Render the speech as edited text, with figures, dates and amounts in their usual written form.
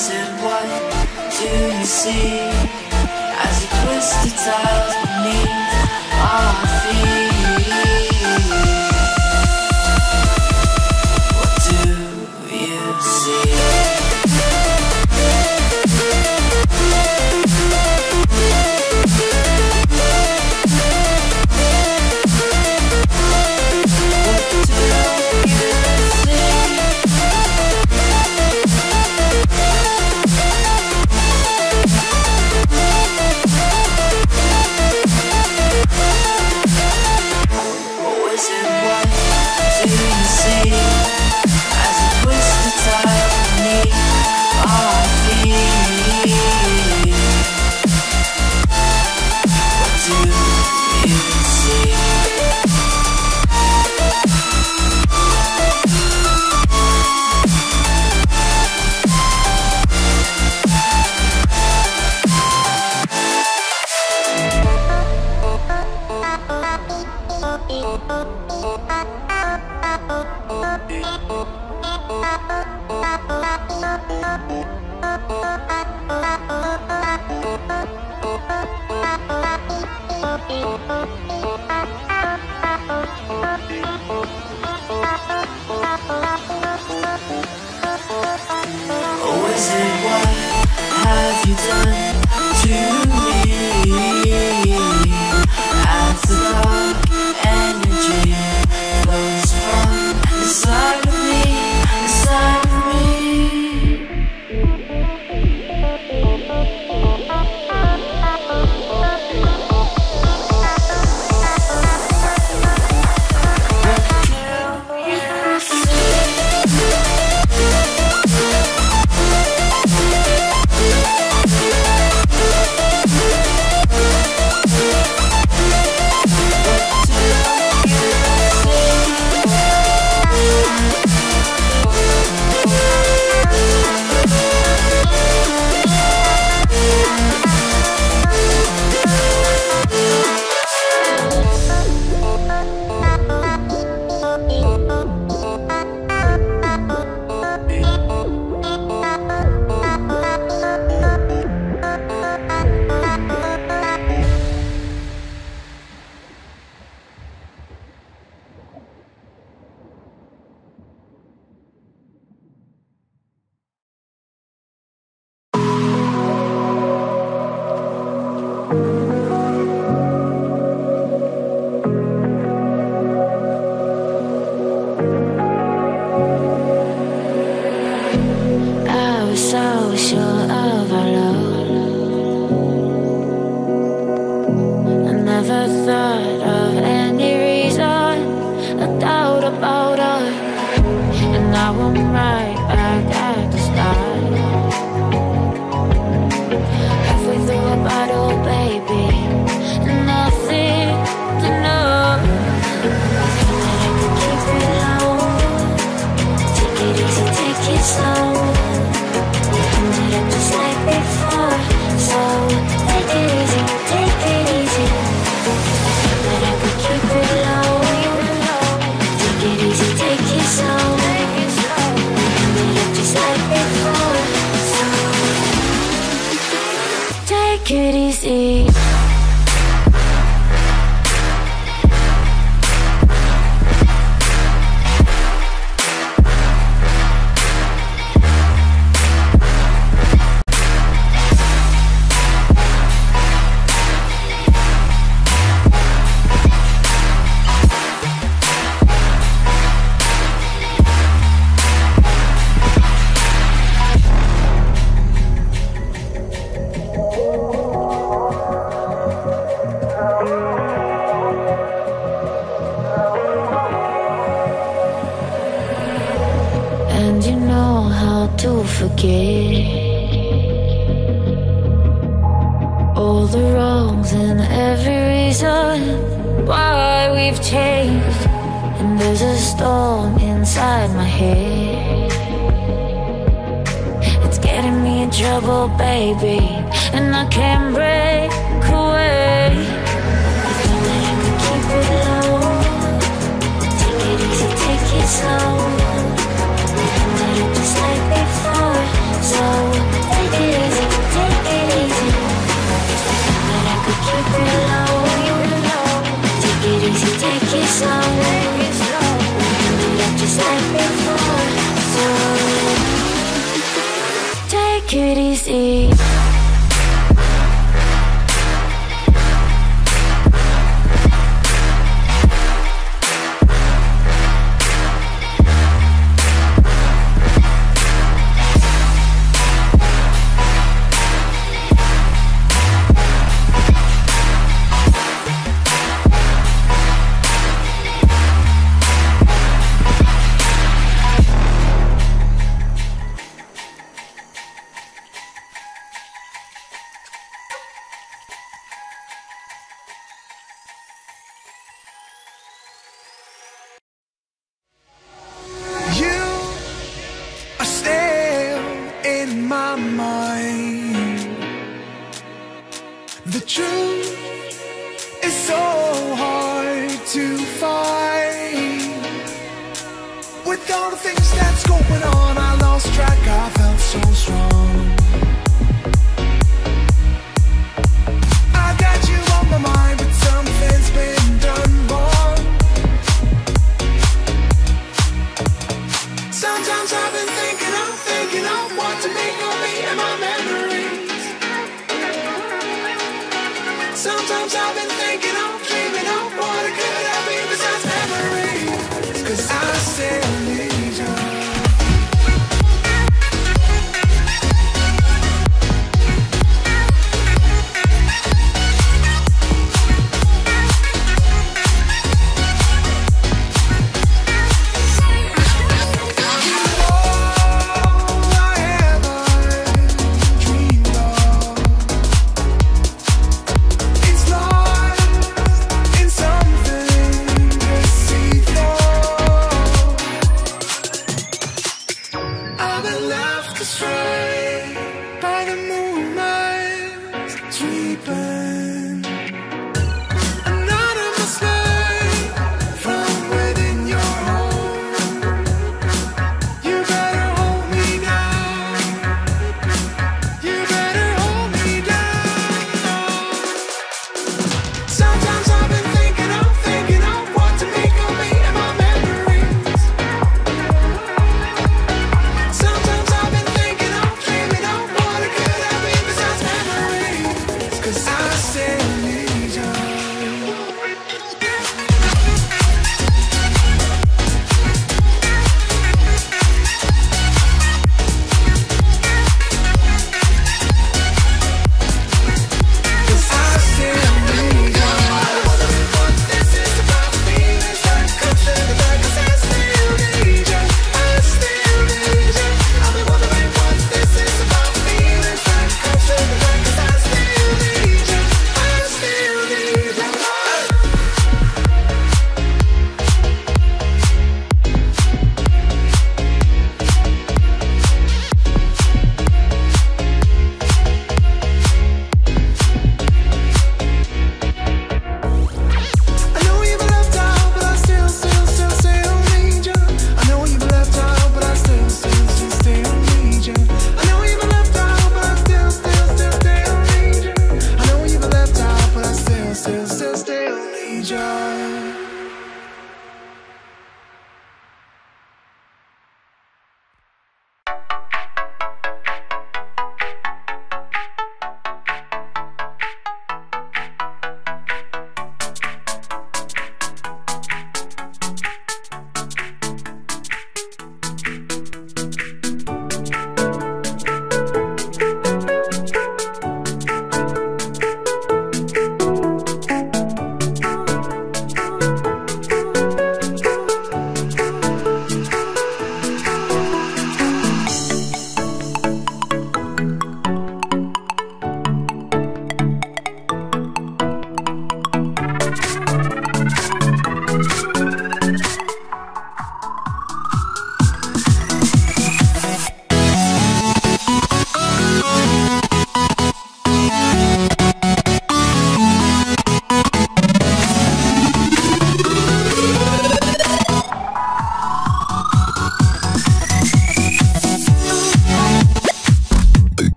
eyes, and what do you see as you twist the tiles beneath our feet? What do you see? Slow, ended up just like before. So Take it easy. That's right.